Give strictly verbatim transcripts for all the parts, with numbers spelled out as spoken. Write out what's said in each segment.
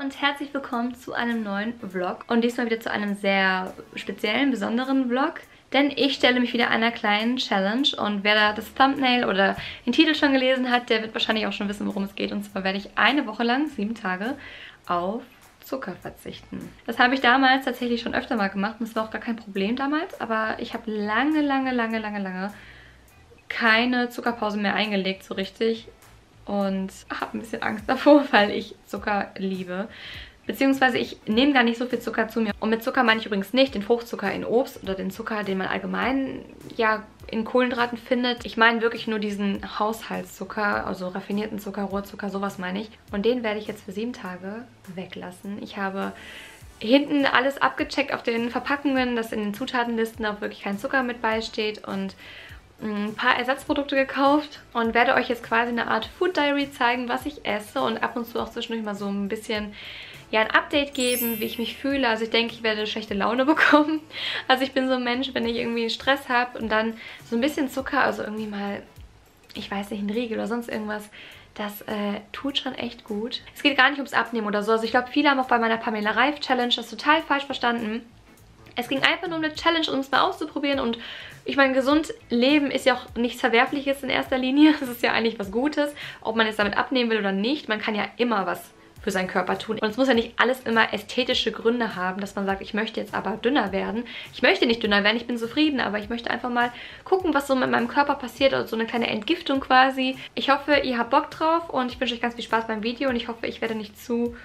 und herzlich willkommen zu einem neuen Vlog und diesmal wieder zu einem sehr speziellen, besonderen Vlog, denn ich stelle mich wieder einer kleinen Challenge und wer da das Thumbnail oder den Titel schon gelesen hat, der wird wahrscheinlich auch schon wissen, worum es geht, und zwar werde ich eine Woche lang, sieben Tage, auf Zucker verzichten. Das habe ich damals tatsächlich schon öfter mal gemacht und das war auch gar kein Problem damals, aber ich habe lange, lange, lange, lange, lange keine Zuckerpause mehr eingelegt so richtig und habe ein bisschen Angst davor, weil ich Zucker liebe. Beziehungsweise ich nehme gar nicht so viel Zucker zu mir. Und mit Zucker meine ich übrigens nicht den Fruchtzucker in Obst oder den Zucker, den man allgemein ja in Kohlenhydraten findet. Ich meine wirklich nur diesen Haushaltszucker, also raffinierten Zucker, Rohrzucker, sowas meine ich. Und den werde ich jetzt für sieben Tage weglassen. Ich habe hinten alles abgecheckt auf den Verpackungen, dass in den Zutatenlisten auch wirklich kein Zucker mit beisteht, und ein paar Ersatzprodukte gekauft und werde euch jetzt quasi eine Art Food Diary zeigen, was ich esse, und ab und zu auch zwischendurch mal so ein bisschen ja ein Update geben, wie ich mich fühle. Also ich denke, ich werde schlechte Laune bekommen. Also ich bin so ein Mensch, wenn ich irgendwie Stress habe und dann so ein bisschen Zucker, also irgendwie mal, ich weiß nicht, ein Riegel oder sonst irgendwas, das äh, tut schon echt gut. Es geht gar nicht ums Abnehmen oder so. Also ich glaube, viele haben auch bei meiner Pamela Reif Challenge das total falsch verstanden. Es ging einfach nur um eine Challenge, um es mal auszuprobieren, und ich meine, gesund leben ist ja auch nichts Verwerfliches in erster Linie. Es ist ja eigentlich was Gutes, ob man jetzt damit abnehmen will oder nicht. Man kann ja immer was für seinen Körper tun. Und es muss ja nicht alles immer ästhetische Gründe haben, dass man sagt, ich möchte jetzt aber dünner werden. Ich möchte nicht dünner werden, ich bin zufrieden, aber ich möchte einfach mal gucken, was so mit meinem Körper passiert, also so eine kleine Entgiftung quasi. Ich hoffe, ihr habt Bock drauf und ich wünsche euch ganz viel Spaß beim Video und ich hoffe, ich werde nicht zu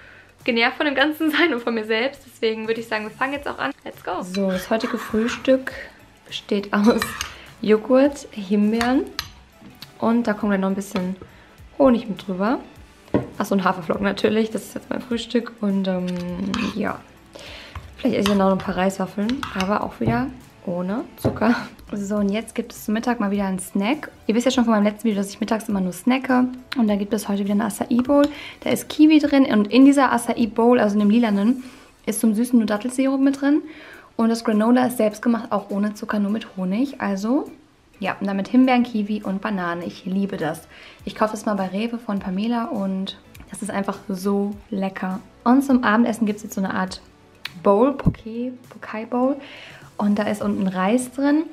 genervt von dem Ganzen sein und von mir selbst. Deswegen würde ich sagen, wir fangen jetzt auch an. Let's go! So, das heutige Frühstück besteht aus Joghurt, Himbeeren und da kommt dann noch ein bisschen Honig mit drüber. Achso, ein Haferflocken natürlich. Das ist jetzt mein Frühstück und ähm, ja. Vielleicht esse ich dann auch noch ein paar Reiswaffeln, aber auch wieder ohne Zucker. So, und jetzt gibt es zum Mittag mal wieder einen Snack. Ihr wisst ja schon von meinem letzten Video, dass ich mittags immer nur snacke. Und da gibt es heute wieder eine Acai Bowl. Da ist Kiwi drin und in dieser Acai Bowl, also in dem lilanen, ist zum Süßen nur Dattelsirup mit drin. Und das Granola ist selbst gemacht, auch ohne Zucker, nur mit Honig. Also, ja, und damit Himbeeren, Kiwi und Banane. Ich liebe das. Ich kaufe das mal bei Rewe von Pamela und das ist einfach so lecker. Und zum Abendessen gibt es jetzt so eine Art Bowl, Poké, Poké Bowl. Und da ist unten Reis drin,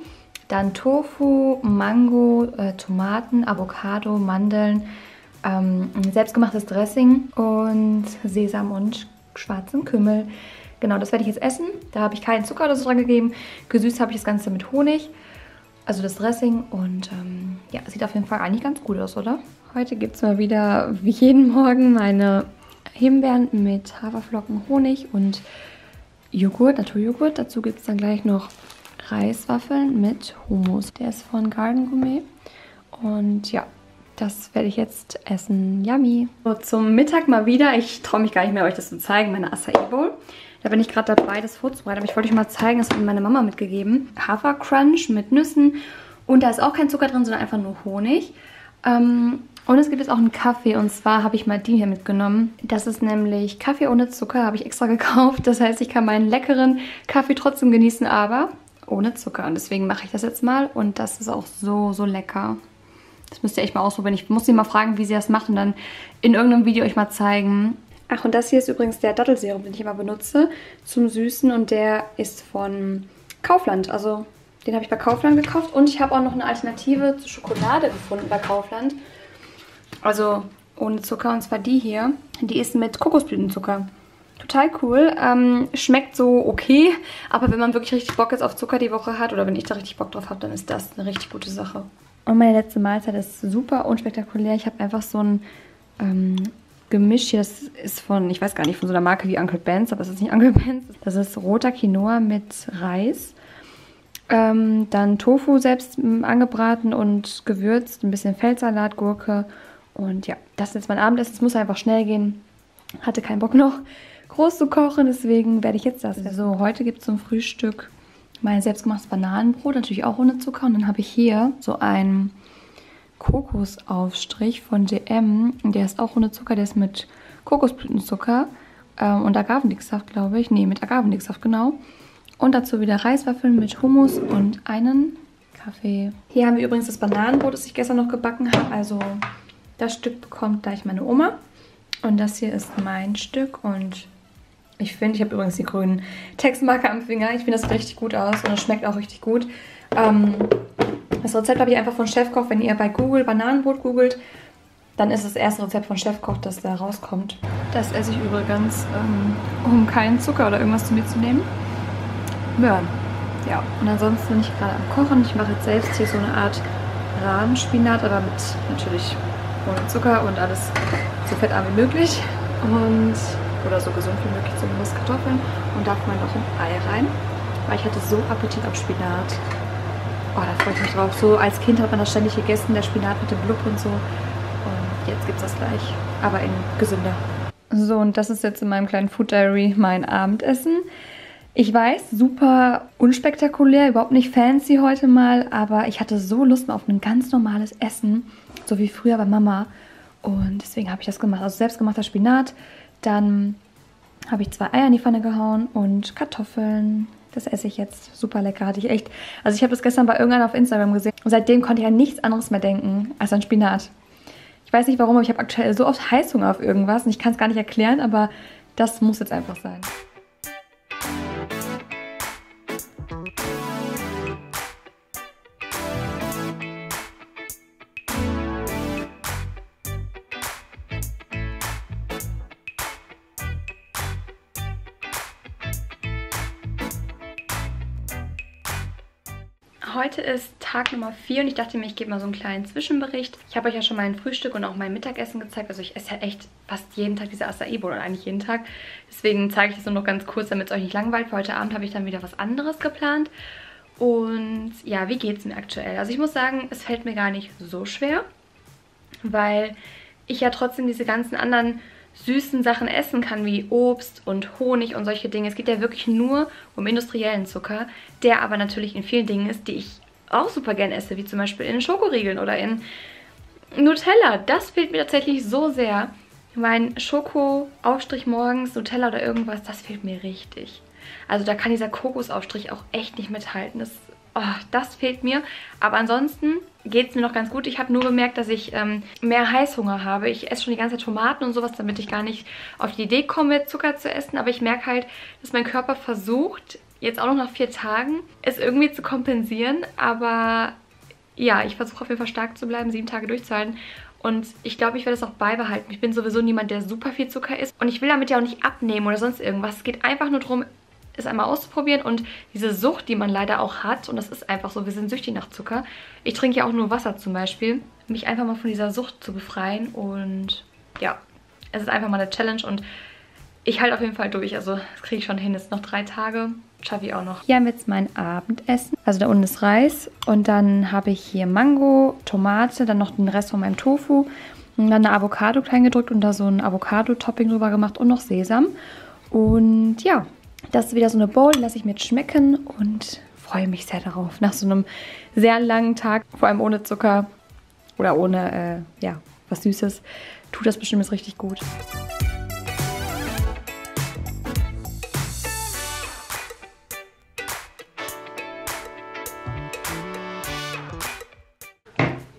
dann Tofu, Mango, äh, Tomaten, Avocado, Mandeln, ähm, selbstgemachtes Dressing und Sesam und schwarzen Kümmel. Genau, das werde ich jetzt essen. Da habe ich keinen Zucker oder so dran gegeben. Gesüßt habe ich das Ganze mit Honig, also das Dressing. Und ähm, ja, sieht auf jeden Fall eigentlich ganz gut aus, oder? Heute gibt es mal wieder, wie jeden Morgen, meine Himbeeren mit Haferflocken, Honig und Joghurt, Naturjoghurt. Dazu gibt es dann gleich noch Reiswaffeln mit Hummus. Der ist von Garden Gourmet. Und ja, das werde ich jetzt essen. Yummy! So, zum Mittag mal wieder. Ich traue mich gar nicht mehr, euch das zu zeigen. Meine Acai Bowl. Da bin ich gerade dabei, das vorzubereiten. Aber ich wollte euch mal zeigen, das hat mir meine Mama mitgegeben. Hafercrunch mit Nüssen. Und da ist auch kein Zucker drin, sondern einfach nur Honig. Ähm... Und es gibt jetzt auch einen Kaffee, und zwar habe ich mal den hier mitgenommen. Das ist nämlich Kaffee ohne Zucker, habe ich extra gekauft. Das heißt, ich kann meinen leckeren Kaffee trotzdem genießen, aber ohne Zucker. Und deswegen mache ich das jetzt mal und das ist auch so, so lecker. Das müsst ihr echt mal ausprobieren. Ich muss sie mal fragen, wie sie das machen, dann in irgendeinem Video euch mal zeigen. Ach, und das hier ist übrigens der Dattelsirup, den ich immer benutze zum Süßen, und der ist von Kaufland, also den habe ich bei Kaufland gekauft. Und ich habe auch noch eine Alternative zur Schokolade gefunden bei Kaufland. Also ohne Zucker, und zwar die hier. Die ist mit Kokosblütenzucker. Total cool. Ähm, schmeckt so okay, aber wenn man wirklich richtig Bock jetzt auf Zucker die Woche hat oder wenn ich da richtig Bock drauf habe, dann ist das eine richtig gute Sache. Und meine letzte Mahlzeit ist super unspektakulär. Ich habe einfach so ein ähm, Gemisch hier. Das ist von, ich weiß gar nicht, von so einer Marke wie Uncle Ben's, aber es ist nicht Uncle Ben's. Das ist roter Quinoa mit Reis. Ähm, dann Tofu selbst angebraten und gewürzt. Ein bisschen Feldsalat, Gurke. Und ja, das ist jetzt mein Abendessen. Es muss einfach schnell gehen. Hatte keinen Bock noch groß zu kochen, deswegen werde ich jetzt das. Also heute gibt es zum Frühstück mein selbstgemachtes Bananenbrot, natürlich auch ohne Zucker. Und dann habe ich hier so einen Kokosaufstrich von D M. Der ist auch ohne Zucker, der ist mit Kokosblütenzucker ähm, und Agavendicksaft, glaube ich. Nee, mit Agavendicksaft, genau. Und dazu wieder Reiswaffeln mit Hummus und einen Kaffee. Hier haben wir übrigens das Bananenbrot, das ich gestern noch gebacken habe, also das Stück bekommt gleich meine Oma. Und das hier ist mein Stück und ich finde, ich habe übrigens die grünen Textmarker am Finger. Ich finde, das sieht richtig gut aus und es schmeckt auch richtig gut. Ähm, das Rezept habe ich einfach von Chefkoch. Wenn ihr bei Google Bananenbrot googelt, dann ist das erste Rezept von Chefkoch, das da rauskommt. Das esse ich übrigens, ähm, um keinen Zucker oder irgendwas zu mir zu nehmen. Möhren. Ja, und ansonsten bin ich gerade am Kochen. Ich mache jetzt selbst hier so eine Art Rahmspinat, aber mit natürlich ohne Zucker und alles so fettarm wie möglich. Und... oder so gesund wie möglich, zumindest Kartoffeln. Und da kommt man noch ein Ei rein, weil ich hatte so Appetit auf Spinat. Oh, da freue ich mich drauf. So als Kind hat man das ständig gegessen, der Spinat mit dem Blub und so. Und jetzt gibt es das gleich, aber in gesünder. So, und das ist jetzt in meinem kleinen Food Diary mein Abendessen. Ich weiß, super unspektakulär, überhaupt nicht fancy heute mal, aber ich hatte so Lust mal auf ein ganz normales Essen, so wie früher bei Mama. Und deswegen habe ich das gemacht. Also selbstgemachter Spinat. Dann habe ich zwei Eier in die Pfanne gehauen und Kartoffeln. Das esse ich jetzt. Super lecker. Hatte ich echt. Also ich habe das gestern bei irgendeiner auf Instagram gesehen. Und seitdem konnte ich an nichts anderes mehr denken als an Spinat. Ich weiß nicht warum, aber ich habe aktuell so oft Heißhunger auf irgendwas. Und ich kann es gar nicht erklären, aber das muss jetzt einfach sein. Heute ist Tag Nummer vier und ich dachte mir, ich gebe mal so einen kleinen Zwischenbericht. Ich habe euch ja schon mein Frühstück und auch mein Mittagessen gezeigt. Also ich esse ja echt fast jeden Tag diese Acai-Bowl und eigentlich jeden Tag. Deswegen zeige ich das nur noch ganz kurz, damit es euch nicht langweilt. Für heute Abend habe ich dann wieder was anderes geplant. Und ja, wie geht es mir aktuell? Also ich muss sagen, es fällt mir gar nicht so schwer, weil ich ja trotzdem diese ganzen anderen süßen Sachen essen kann, wie Obst und Honig und solche Dinge. Es geht ja wirklich nur um industriellen Zucker, der aber natürlich in vielen Dingen ist, die ich auch super gern esse, wie zum Beispiel in Schokoriegeln oder in Nutella. Das fehlt mir tatsächlich so sehr. Mein Schokoaufstrich morgens, Nutella oder irgendwas, das fehlt mir richtig. Also da kann dieser Kokosaufstrich auch echt nicht mithalten. Das, oh, das fehlt mir. Aber ansonsten geht es mir noch ganz gut. Ich habe nur gemerkt, dass ich ähm, mehr Heißhunger habe. Ich esse schon die ganze Zeit Tomaten und sowas, damit ich gar nicht auf die Idee komme, Zucker zu essen. Aber ich merke halt, dass mein Körper versucht, jetzt auch noch nach vier Tagen, es irgendwie zu kompensieren. Aber ja, ich versuche auf jeden Fall stark zu bleiben, sieben Tage durchzuhalten. Und ich glaube, ich werde es auch beibehalten. Ich bin sowieso niemand, der super viel Zucker isst. Und ich will damit ja auch nicht abnehmen oder sonst irgendwas. Es geht einfach nur darum, es einmal auszuprobieren und diese Sucht, die man leider auch hat, und das ist einfach so, wir sind süchtig nach Zucker. Ich trinke ja auch nur Wasser zum Beispiel, mich einfach mal von dieser Sucht zu befreien und ja, es ist einfach mal eine Challenge und ich halte auf jeden Fall durch, also das kriege ich schon hin, es sind noch drei Tage, schaffe ich auch noch. Hier haben wir jetzt mein Abendessen, also da unten ist Reis und dann habe ich hier Mango, Tomate, dann noch den Rest von meinem Tofu und dann eine Avocado klein gedrückt und da so ein Avocado-Topping drüber gemacht und noch Sesam und ja. Das ist wieder so eine Bowl, die lasse ich mir jetzt schmecken und freue mich sehr darauf. Nach so einem sehr langen Tag, vor allem ohne Zucker oder ohne äh, ja, was Süßes, tut das bestimmt jetzt richtig gut.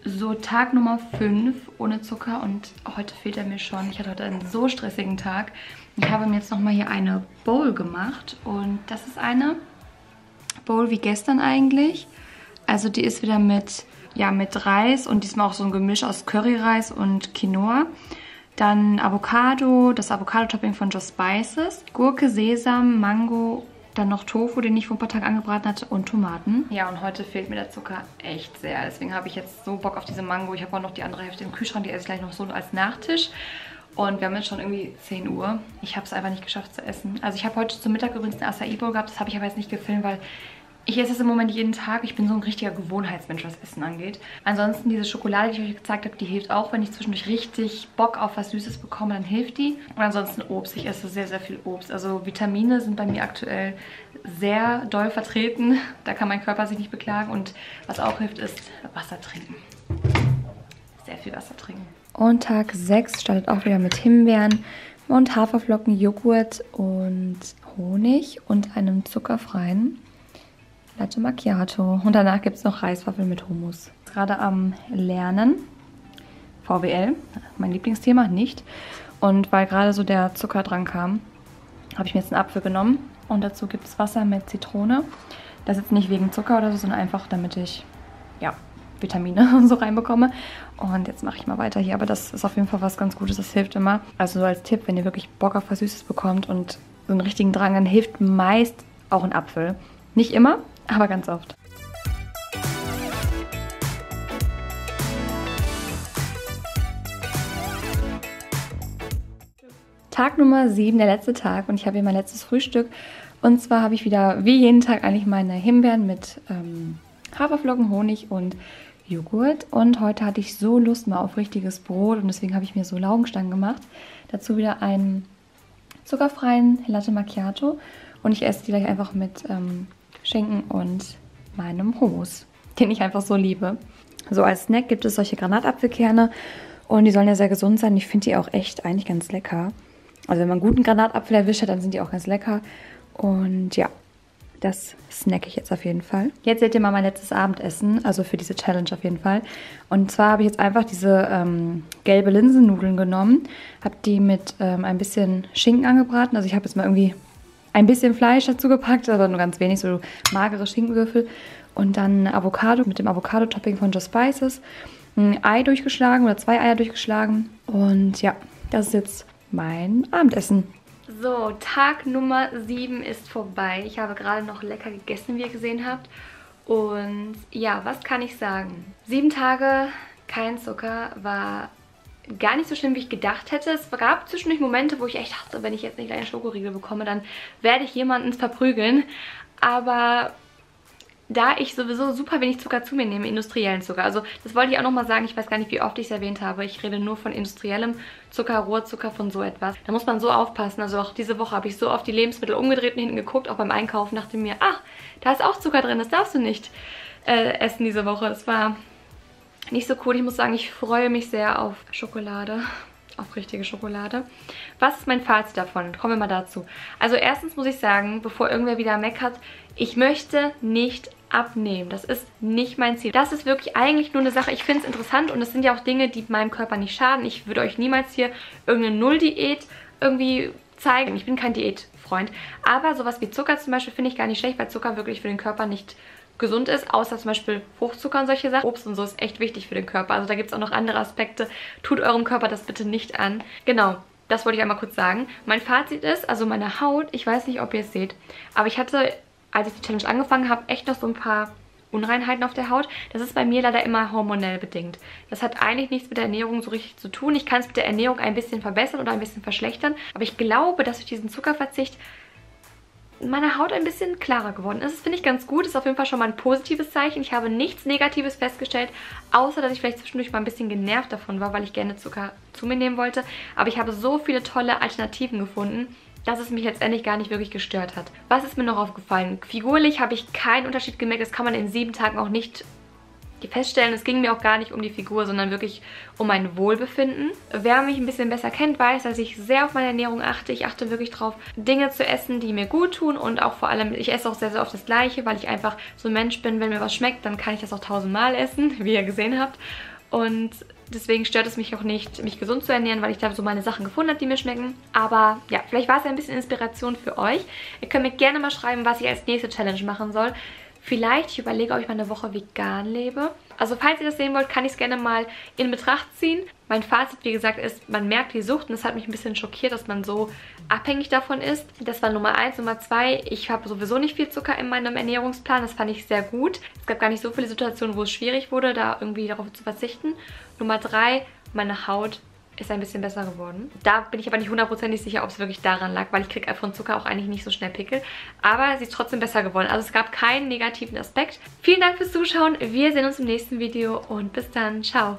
So, Tag Nummer fünf ohne Zucker und heute fehlt er mir schon. Ich hatte heute einen so stressigen Tag. Ich habe mir jetzt nochmal hier eine Bowl gemacht und das ist eine Bowl wie gestern eigentlich. Also die ist wieder mit, ja, mit Reis und diesmal auch so ein Gemisch aus Curryreis und Quinoa. Dann Avocado, das Avocado-Topping von Just Spices, Gurke, Sesam, Mango, dann noch Tofu, den ich vor ein paar Tagen angebraten hatte und Tomaten. Ja, und heute fehlt mir der Zucker echt sehr. Deswegen habe ich jetzt so Bock auf diese Mango. Ich habe auch noch die andere Hälfte im Kühlschrank. Die esse ich gleich noch so als Nachtisch. Und wir haben jetzt schon irgendwie zehn Uhr. Ich habe es einfach nicht geschafft zu essen. Also ich habe heute zum Mittag übrigens eine Acai-Bowl gehabt. Das habe ich aber jetzt nicht gefilmt, weil ich esse es im Moment jeden Tag. Ich bin so ein richtiger Gewohnheitsmensch, was Essen angeht. Ansonsten diese Schokolade, die ich euch gezeigt habe, die hilft auch. Wenn ich zwischendurch richtig Bock auf was Süßes bekomme, dann hilft die. Und ansonsten Obst. Ich esse sehr, sehr viel Obst. Also Vitamine sind bei mir aktuell sehr doll vertreten. Da kann mein Körper sich nicht beklagen. Und was auch hilft, ist Wasser trinken. Sehr viel Wasser trinken. Und Tag sechs startet auch wieder mit Himbeeren und Haferflocken, Joghurt und Honig und einem zuckerfreien Latte Macchiato. Und danach gibt es noch Reiswaffeln mit Hummus. Gerade am Lernen, V W L, mein Lieblingsthema, nicht. Und weil gerade so der Zucker dran kam, habe ich mir jetzt einen Apfel genommen. Und dazu gibt es Wasser mit Zitrone. Das jetzt nicht wegen Zucker oder so, sondern einfach, damit ich, ja, Vitamine und so reinbekomme. Und jetzt mache ich mal weiter hier. Aber das ist auf jeden Fall was ganz Gutes. Das hilft immer. Also so als Tipp, wenn ihr wirklich Bock auf was Süßes bekommt und so einen richtigen Drang, dann hilft meist auch ein Apfel. Nicht immer, aber ganz oft. Tag Nummer sieben, der letzte Tag, und ich habe hier mein letztes Frühstück. Und zwar habe ich wieder, wie jeden Tag, eigentlich meine Himbeeren mit ähm, Haferflocken, Honig und Joghurt. Und heute hatte ich so Lust mal auf richtiges Brot und deswegen habe ich mir so Laugenstangen gemacht. Dazu wieder einen zuckerfreien Latte Macchiato und ich esse die gleich einfach mit ähm, Schinken und meinem Hummus, den ich einfach so liebe. So als Snack gibt es solche Granatapfelkerne und die sollen ja sehr gesund sein. Ich finde die auch echt eigentlich ganz lecker. Also wenn man einen guten Granatapfel erwischt hat, dann sind die auch ganz lecker. Und ja, das snacke ich jetzt auf jeden Fall. Jetzt seht ihr mal mein letztes Abendessen, also für diese Challenge auf jeden Fall. Und zwar habe ich jetzt einfach diese ähm, gelbe Linsennudeln genommen, habe die mit ähm, ein bisschen Schinken angebraten. Also ich habe jetzt mal irgendwie ein bisschen Fleisch dazu gepackt, aber nur ganz wenig, so magere Schinkenwürfel. Und dann Avocado mit dem Avocado-Topping von Just Spices. Ein Ei durchgeschlagen oder zwei Eier durchgeschlagen. Und ja, das ist jetzt mein Abendessen. So, Tag Nummer sieben ist vorbei. Ich habe gerade noch lecker gegessen, wie ihr gesehen habt. Und ja, was kann ich sagen? Sieben Tage kein Zucker war gar nicht so schlimm, wie ich gedacht hätte. Es gab zwischendurch Momente, wo ich echt dachte, wenn ich jetzt nicht einen Schokoriegel bekomme, dann werde ich jemanden verprügeln. Aber da ich sowieso super wenig Zucker zu mir nehme, industriellen Zucker. Also das wollte ich auch nochmal sagen, ich weiß gar nicht, wie oft ich es erwähnt habe. Ich rede nur von industriellem Zucker, Rohrzucker, von so etwas. Da muss man so aufpassen. Also auch diese Woche habe ich so oft die Lebensmittel umgedreht und hinten geguckt, auch beim Einkaufen, dachte mir, ach, da ist auch Zucker drin, das darfst du nicht äh, essen diese Woche. Das war nicht so cool. Ich muss sagen, ich freue mich sehr auf Schokolade. Auf richtige Schokolade. Was ist mein Fazit davon? Kommen wir mal dazu. Also erstens muss ich sagen, bevor irgendwer wieder meckert, ich möchte nicht abnehmen. Das ist nicht mein Ziel. Das ist wirklich eigentlich nur eine Sache, ich finde es interessant und es sind ja auch Dinge, die meinem Körper nicht schaden. Ich würde euch niemals hier irgendeine Null-Diät irgendwie zeigen. Ich bin kein Diätfreund. Aber sowas wie Zucker zum Beispiel finde ich gar nicht schlecht, weil Zucker wirklich für den Körper nicht gesund ist, außer zum Beispiel Fruchtzucker und solche Sachen. Obst und so ist echt wichtig für den Körper. Also da gibt es auch noch andere Aspekte. Tut eurem Körper das bitte nicht an. Genau, das wollte ich einmal kurz sagen. Mein Fazit ist, also meine Haut, ich weiß nicht, ob ihr es seht, aber ich hatte, als ich die Challenge angefangen habe, echt noch so ein paar Unreinheiten auf der Haut. Das ist bei mir leider immer hormonell bedingt. Das hat eigentlich nichts mit der Ernährung so richtig zu tun. Ich kann es mit der Ernährung ein bisschen verbessern oder ein bisschen verschlechtern, aber ich glaube, dass durch diesen Zuckerverzicht meine Haut ein bisschen klarer geworden ist. Das finde ich ganz gut. Ist auf jeden Fall schon mal ein positives Zeichen. Ich habe nichts Negatives festgestellt, außer dass ich vielleicht zwischendurch mal ein bisschen genervt davon war, weil ich gerne Zucker zu mir nehmen wollte. Aber ich habe so viele tolle Alternativen gefunden, dass es mich letztendlich gar nicht wirklich gestört hat. Was ist mir noch aufgefallen? Figurlich habe ich keinen Unterschied gemerkt. Das kann man in sieben Tagen auch nicht feststellen. Es ging mir auch gar nicht um die Figur, sondern wirklich um mein Wohlbefinden. Wer mich ein bisschen besser kennt, weiß, dass ich sehr auf meine Ernährung achte. Ich achte wirklich drauf, Dinge zu essen, die mir gut tun, und auch vor allem, ich esse auch sehr, sehr oft das Gleiche, weil ich einfach so ein Mensch bin, wenn mir was schmeckt, dann kann ich das auch tausendmal essen, wie ihr gesehen habt. Und deswegen stört es mich auch nicht, mich gesund zu ernähren, weil ich da so meine Sachen gefunden habe, die mir schmecken. Aber ja, vielleicht war es ja ein bisschen Inspiration für euch. Ihr könnt mir gerne mal schreiben, was ich als nächste Challenge machen soll. Vielleicht, ich überlege, ob ich mal eine Woche vegan lebe. Also falls ihr das sehen wollt, kann ich es gerne mal in Betracht ziehen. Mein Fazit, wie gesagt, ist, man merkt die Sucht, und das hat mich ein bisschen schockiert, dass man so abhängig davon ist. Das war Nummer eins. Nummer zwei, ich habe sowieso nicht viel Zucker in meinem Ernährungsplan. Das fand ich sehr gut. Es gab gar nicht so viele Situationen, wo es schwierig wurde, da irgendwie darauf zu verzichten. Nummer drei, meine Haut ist ein bisschen besser geworden. Da bin ich aber nicht hundertprozentig sicher, ob es wirklich daran lag, weil ich kriege von Zucker auch eigentlich nicht so schnell Pickel. Aber sie ist trotzdem besser geworden. Also es gab keinen negativen Aspekt. Vielen Dank fürs Zuschauen. Wir sehen uns im nächsten Video und bis dann. Ciao.